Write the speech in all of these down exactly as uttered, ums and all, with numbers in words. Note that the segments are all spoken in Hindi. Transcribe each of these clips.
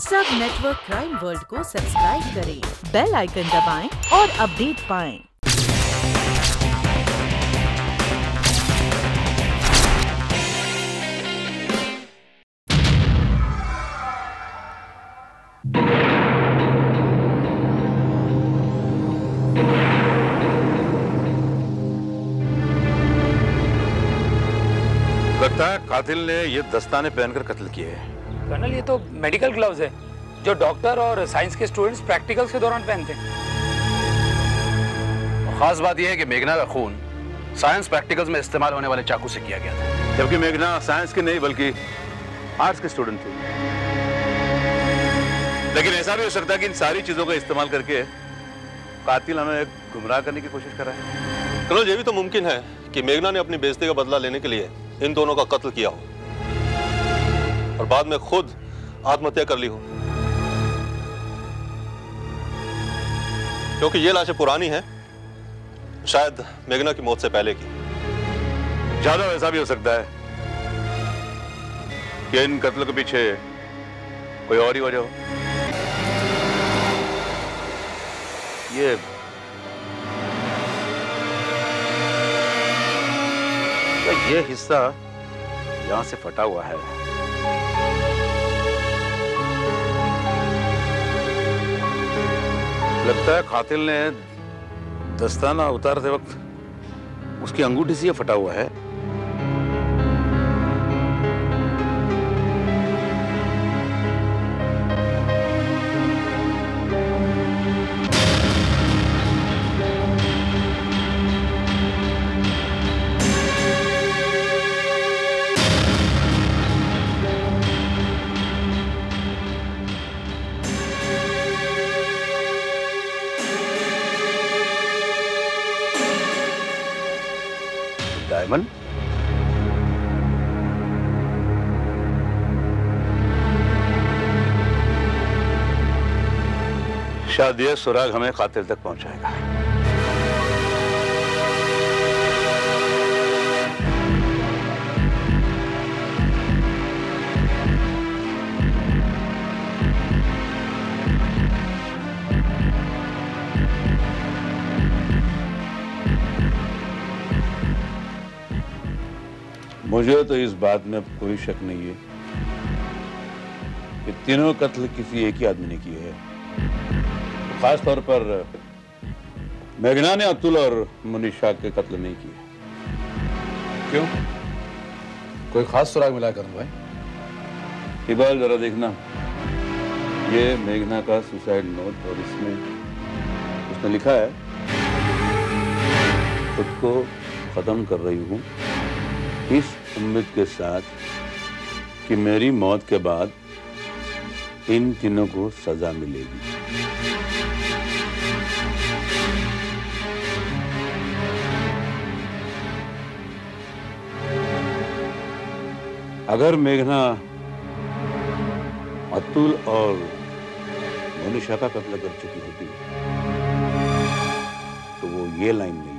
सब नेटवर्क क्राइम वर्ल्ड को सब्सक्राइब करें, बेल आइकन दबाएं और अपडेट पाएं। लगता है कातिल ने ये दस्ताने पहनकर कत्ल किए हैं। कर्नल, ये तो मेडिकल ग्लव्स है जो डॉक्टर और साइंस के स्टूडेंट्स प्रैक्टिकल्स के दौरान पहनते हैं। खास बात यह है कि मेघना का खून साइंस प्रैक्टिकल्स में इस्तेमाल होने वाले चाकू से किया गया था, जबकि मेघना साइंस के नहीं बल्कि आर्ट्स के स्टूडेंट थे। लेकिन ऐसा भी हो सकता है कि इन सारी चीजों का इस्तेमाल करके कातिल हमें गुमराह करने की कोशिश कर रहा है। कर्नल, ये भी तो मुमकिन है कि मेघना ने अपनी बेइज्जती का बदला लेने के लिए इन दोनों का कत्ल किया हो और बाद में खुद आत्महत्या कर ली हो, क्योंकि ये लाशें पुरानी हैं, शायद मेघना की मौत से पहले की। ज्यादा ऐसा भी हो सकता है कि इन कत्ल के पीछे कोई और ही वजह हो। ये ये हिस्सा यहां से फटा हुआ है। लगता है कातिल ने दस्ताना उतारते वक्त उसकी अंगूठी से फटा हुआ है। शायद ये सुराग हमें कातिल तक पहुंचाएगा। मुझे तो इस बात में कोई शक नहीं है कि तीनों कत्ल किसी एक ही आदमी ने किए हैं। खास तौर पर मेघना ने अतुल और मनीषा के कत्ल नहीं किए। क्यों? कोई खास सुराग मिला कर भाई? इबाल, जरा देखना, ये मेघना का सुसाइड नोट और इसमें उसने लिखा है, खुद को खत्म कर रही हूँ इस उम्मीद के साथ कि मेरी मौत के बाद इन तीनों को सजा मिलेगी। अगर मेघना अतुल और मनीषा का कत्ल कर चुकी होती तो वो ये लाइन नहीं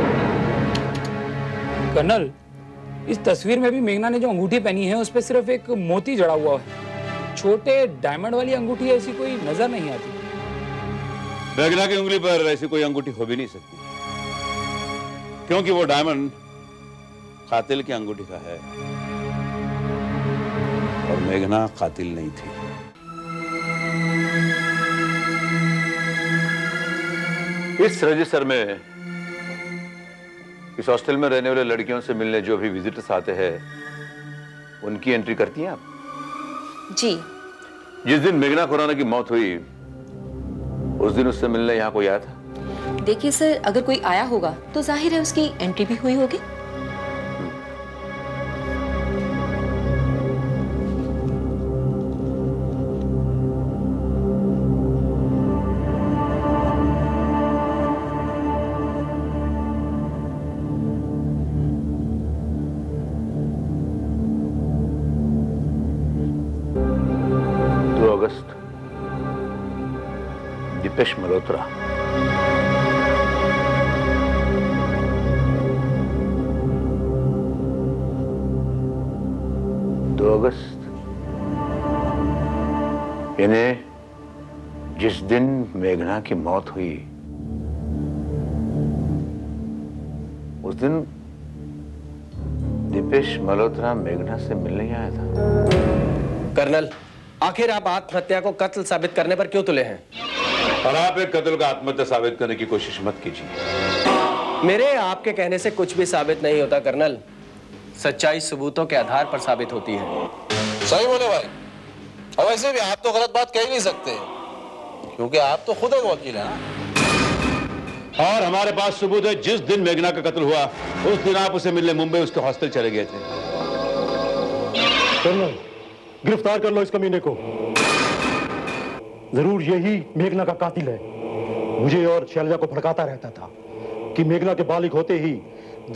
लिखती। कर्नल, इस तस्वीर में भी मेघना ने जो अंगूठी पहनी है उस पर सिर्फ एक मोती जड़ा हुआ है। छोटे डायमंड वाली अंगूठी ऐसी कोई नजर नहीं आती। मेघना की उंगली पर ऐसी कोई अंगूठी हो भी नहीं सकती, क्योंकि वो डायमंड कातिल की अंगूठी का है और मेघना कातिल नहीं थी। इस रजिस्टर में इस हॉस्टल में रहने वाले लड़कियों से मिलने जो भी विजिटर्स आते हैं उनकी एंट्री करती हैं आप? जी। जिस दिन मेघना खुराना की मौत हुई उस दिन उससे मिलने यहाँ कोई आया था? देखिए सर, अगर कोई आया होगा तो जाहिर है उसकी एंट्री भी हुई होगी। अगस्त दीपेश मल्होत्रा दो अगस्त इन्हें जिस दिन मेघना की मौत हुई उस दिन दीपेश मल्होत्रा मेघना से मिलने आया था। कर्नल, आखिर आप आत्महत्या को कत्ल साबित करने पर क्यों तुले हैं? और आप एक कत्ल का आत्महत्या साबित करने की कोशिश मत कीजिए। मेरे आपके कहने से कुछ भी साबित नहीं होता कर्नल, सच्चाई सबूतों के आधार पर साबित होती है। सही बोले भाई, और वैसे भी आप तो गलत बात कह ही नहीं सकते क्योंकि आप तो खुद एक वकील हैं। और हमारे पास सबूत है, जिस दिन मेघना का कत्ल हुआ उस दिन आप उसे मिलने मुंबई उसके हॉस्टल चले गए थे। कर्नल, गिरफ्तार कर लो इस कमीने को, जरूर यही मेघना का कातिल है। मुझे और शैलजा को भड़काता रहता था कि मेघना के बालिग होते ही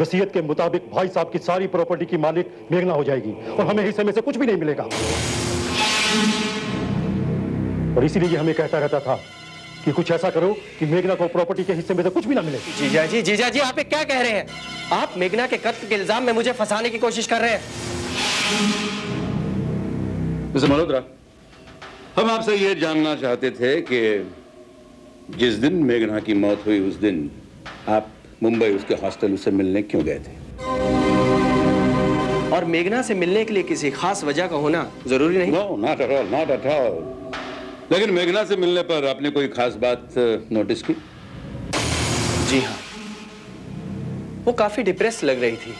वसीयत के मुताबिक भाई साहब की सारी प्रॉपर्टी की मालिक मेघना हो जाएगी और हमें हिस्से में से कुछ भी नहीं मिलेगा, और इसीलिए हमें कहता रहता था कि कुछ ऐसा करो कि मेघना को प्रॉपर्टी के हिस्से में से कुछ भी ना मिले। जीजा जी, जीजा जी, आप क्या कह रहे हैं? आप मेघना के कत्ल के इल्जाम में मुझे फंसाने की कोशिश कर रहे हैं। मिस्टर मल्होत्रा, हम आपसे यह जानना चाहते थे कि जिस दिन मेघना की मौत हुई उस दिन आप मुंबई उसके हॉस्टल उसे मिलने क्यों गए थे? और मेघना से मिलने के लिए किसी खास वजह का होना जरूरी नहीं। No, not at all, not at all. लेकिन मेघना से मिलने पर आपने कोई खास बात नोटिस की? जी हाँ, वो काफी डिप्रेस लग रही थी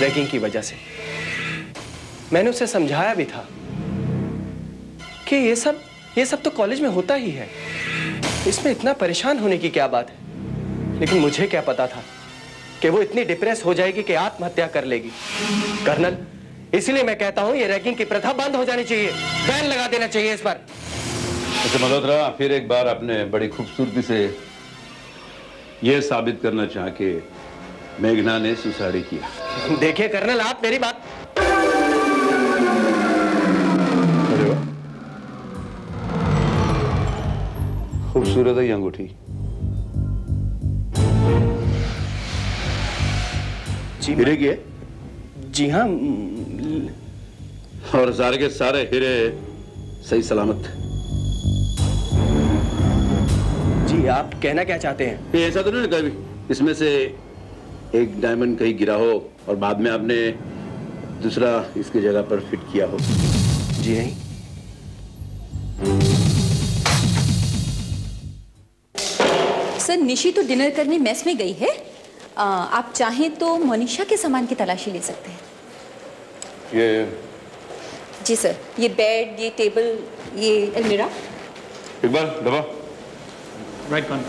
रैगिंग की वजह से। मैंने उसे समझाया भी था कि ये सब ये सब तो कॉलेज में होता ही है, इसमें इतना परेशान होने की क्या बात है। लेकिन मुझे क्या पता था कि वो इतनी डिप्रेस हो जाएगी कि आत्महत्या कर लेगी। कर्नल, इसलिए मैं कहता हूं ये रैगिंग की प्रथा बंद हो जानी चाहिए, बैन लगा देना चाहिए इस पर। अच्छा मल्होत्रा, फिर एक बार आपने बड़ी खूबसूरती से यह साबित करना चाहा कि मेघना ने सुसाइड किया। देखिए कर्नल, आप मेरी बात। खूबसूरत है अंगूठी। हीरे की है? जी हाँ, और सारे के सारे हीरे सही सलामत। जी, आप कहना क्या चाहते हैं? ऐसा तो नहीं कभी इसमें से एक डायमंड कहीं गिरा हो और बाद में आपने दूसरा इसकी जगह पर फिट किया हो? जी नहीं। सर, निशी तो डिनर करने मेस में गई है, आ, आप चाहें तो मनीषा के सामान की तलाशी ले सकते हैं। ये जी सर, ये बेड, ये टेबल, ये अलमीरा। एक बार दबा। राइट कॉन।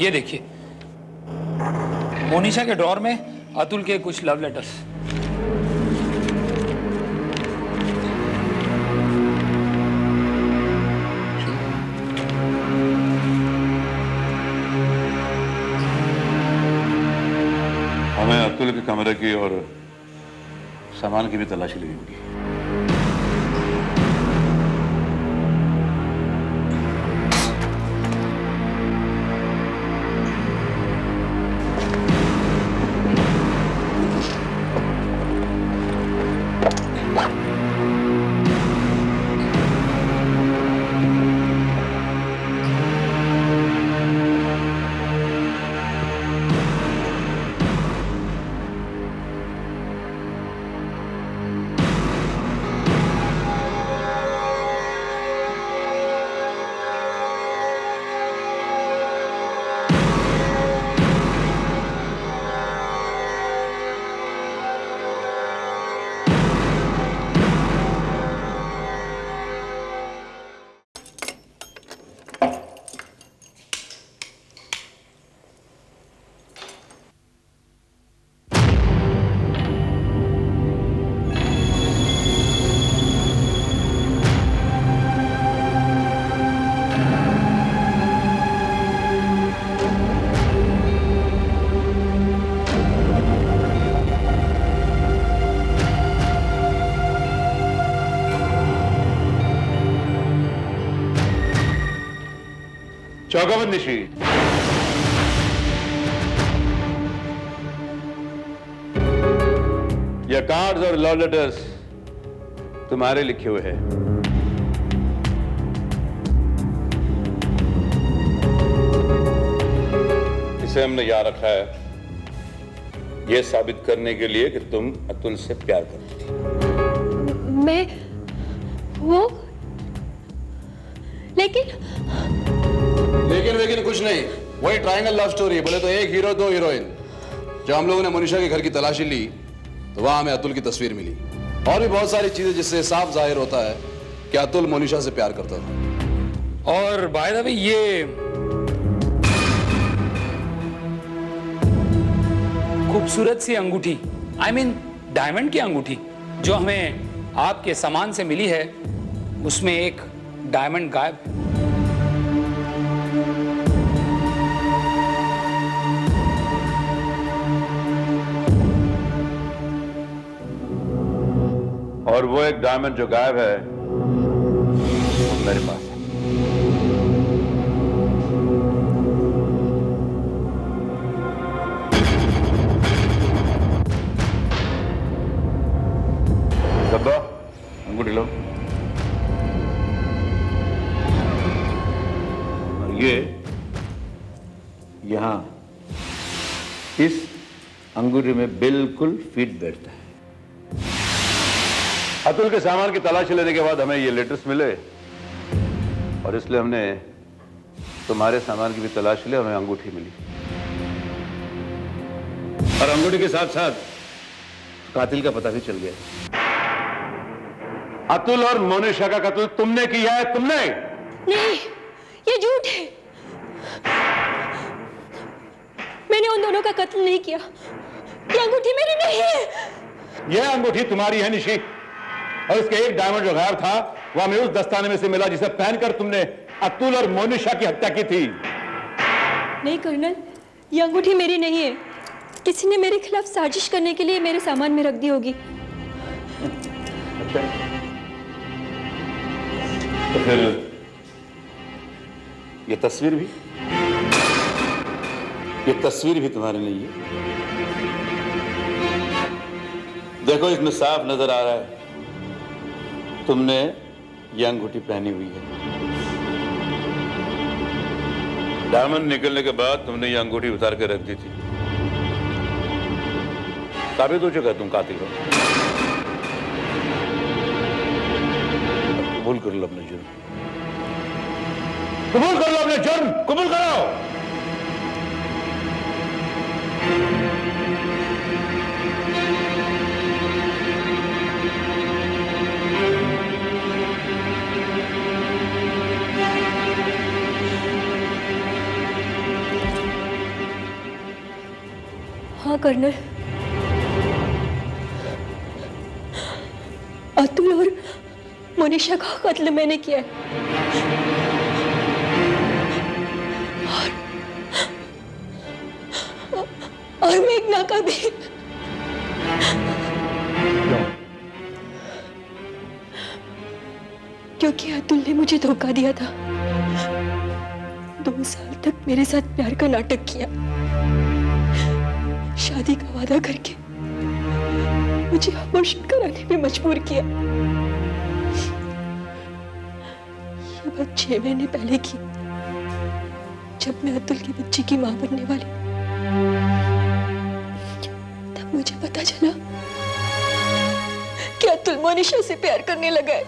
ये देखिए, मोनिशा के ड्रॉर में अतुल के कुछ लव लेटर्स। हमें अतुल के कमरे की और सामान की भी तलाशी लेनी होगी। चौंका मत निशी। ये कार्ड्स और लव लेटर्स तुम्हारे लिखे हुए हैं। इसे हमने यहाँ रखा है ये साबित करने के लिए कि तुम अतुल से प्यार करती थी। मैं वो लेकिन लेकिन लेकिन कुछ नहीं, वही ट्रायंगल लव स्टोरी। बोले तो एक हीरो दो हीरोइन। जब हम लोगों ने मनीषा के घर की तलाशी ली तो वहां हमें अतुल की तस्वीर मिली और भी बहुत सारी चीजें जिससे साफ जाहिर होता है कि अतुल मनीषा से प्यार करता था। और बाय द वे ये खूबसूरत सी अंगूठी, आई मीन डायमंड की अंगूठी जो हमें आपके सामान से मिली है, उसमें एक डायमंड गायब है। और वो एक डायमंड जो गायब है मेरे पास। ये यहाँ इस अंगूठी में बिल्कुल फिट बैठता है। अतुल के सामान की तलाश लेने के बाद हमें ये लेटर्स मिले और इसलिए हमने तुम्हारे सामान की भी तलाश ली, हमें अंगूठी मिली और अंगूठी के साथ साथ कातिल का पता भी चल गया। अतुल और मोनिशा का कत्ल तुमने किया है। तुमने नहीं, ये झूठ है। मैंने उन दोनों का कत्ल नहीं किया। ये अंगूठी मेरी नहीं है। ये अंगूठी तुम्हारी है निशी, और इसके एक डायमंड जो गायब था वो हमें उस दस्ताने में से मिला जिसे पहनकर तुमने अतुल और मोनिशा की हत्या की थी। नहीं कर्नल, ये अंगूठी मेरी नहीं है। किसी ने मेरे खिलाफ साजिश करने के लिए मेरे सामान में रख दी होगी। अच्छा। तो फिर ये तस्वीर भी ये तस्वीर भी तुम्हारी नहीं है। देखो, इसमें साफ नजर आ रहा है तुमने ये अंगूठी पहनी हुई है। डायमंड निकलने के बाद तुमने ये अंगूठी उतार के रख दी थी। साबित हो चुका तुम कातिल हो। कबूल कर लो अपने जुर्म। कबूल कर लो अपने जुर्म। कबूल करो। हाँ कर्नल, अतुल और मनीषा का कत्ल मैंने किया है। और मेघना का भी। क्योंकि अतुल ने मुझे धोखा दिया था। दो साल तक मेरे साथ प्यार का नाटक किया। शादी का वादा करके मुझे अबॉर्शन कराने में मजबूर किया। ये बात छह महीने पहले की, जब मैं अतुल के बच्चे की मां बनने वाली, तब मुझे पता चला कि अतुल मनीषा से प्यार करने लगा है।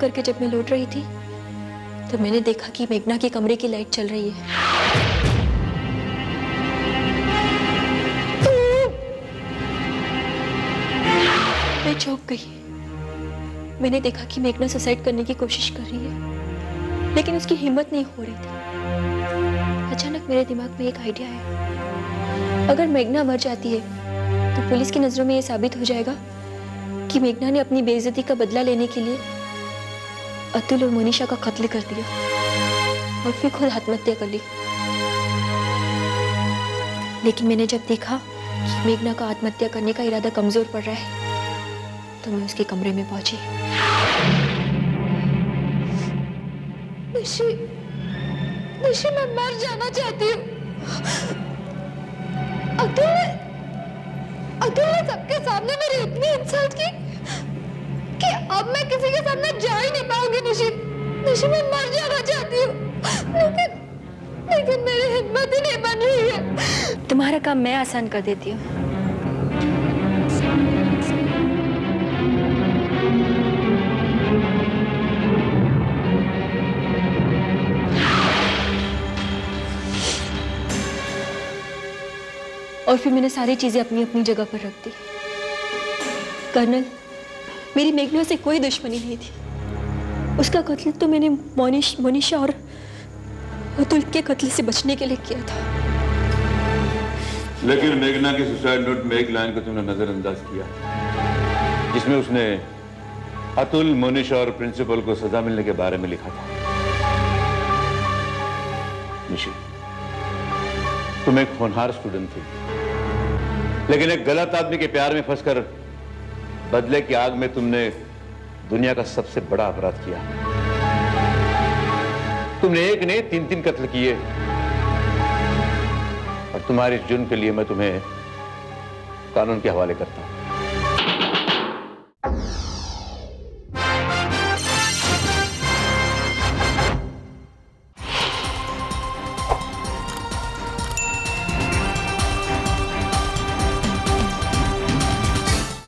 करके जब मैं लौट रही थी तो मैंने देखा कि मेघना के कमरे की लाइट चल रही है। मैं चौंक गई। मैंने देखा कि मेघना सुसाइड करने की कोशिश कर रही है, लेकिन उसकी हिम्मत नहीं हो रही थी। अचानक मेरे दिमाग में एक आइडिया आया। अगर मेघना मर जाती है तो पुलिस की नजरों में यह साबित हो जाएगा कि मेघना ने अपनी बेइज्जती का बदला लेने के लिए अतुल और मनीषा का कत्ल कर दिया और फिर खुद आत्महत्या कर ली। लेकिन मैंने जब देखा कि मेघना का आत्महत्या करने का इरादा कमजोर पड़ रहा है तो मैं उसके कमरे में पहुंची। निशी, निशी मैं मर जाना चाहती हूँ। अतुल ने, अतुल ने सबके सामने मेरी इतनी इंसल्ट की कि अब मैं किसी के सामने जा ही नहीं पाऊंगी। निशी, निशी मैं मर जाना चाहती हूँ, लेकिन लेकिन मेरी हिम्मत ही नहीं बन रही है। तुम्हारा काम मैं आसान कर देती हूँ। और फिर मैंने सारी चीजें अपनी अपनी जगह पर रख दी। कर्नल, मेरी मेघना से कोई दुश्मनी नहीं थी। उसका कत्ल तो मैंने मोनिश मोनिशा और अतुल के कत्ल से बचने के लिए किया था। लेकिन मेघना की सुसाइड नोट में एक लाइन को तुमने नजरअंदाज किया, जिसमें उसने अतुल, मोनिशा और प्रिंसिपल को सजा मिलने के बारे में लिखा था। निशी, तुम एक होनहार स्टूडेंट थी, लेकिन एक गलत आदमी के प्यार में फंसकर बदले की आग में तुमने दुनिया का सबसे बड़ा अपराध किया। तुमने एक ने तीन तीन कत्ल किए और तुम्हारे जुर्म के लिए मैं तुम्हें कानून के हवाले करता हूं।